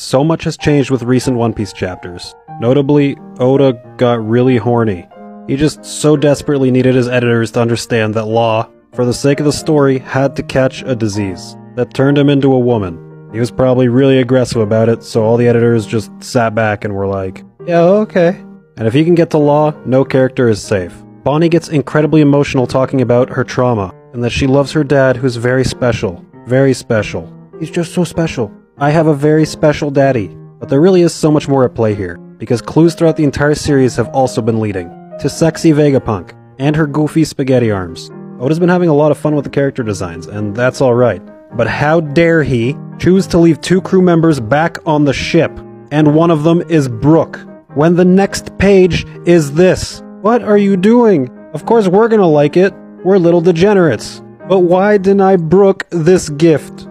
So much has changed with recent One Piece chapters. Notably, Oda got really horny. He just so desperately needed his editors to understand that Law, for the sake of the story, had to catch a disease that turned him into a woman. He was probably really aggressive about it, so all the editors just sat back and were like, yeah, okay. And if he can get to Law, no character is safe. Bonnie gets incredibly emotional talking about her trauma, and that she loves her dad who's very special. Very special. He's just so special. I have a very special daddy. But there really is so much more at play here, because clues throughout the entire series have also been leading to sexy Vegapunk, and her goofy spaghetti arms. Oda's been having a lot of fun with the character designs, and that's alright. But how dare he choose to leave two crew members back on the ship, and one of them is Brooke, when the next page is this. What are you doing? Of course we're gonna like it. We're little degenerates. But why deny Brooke this gift?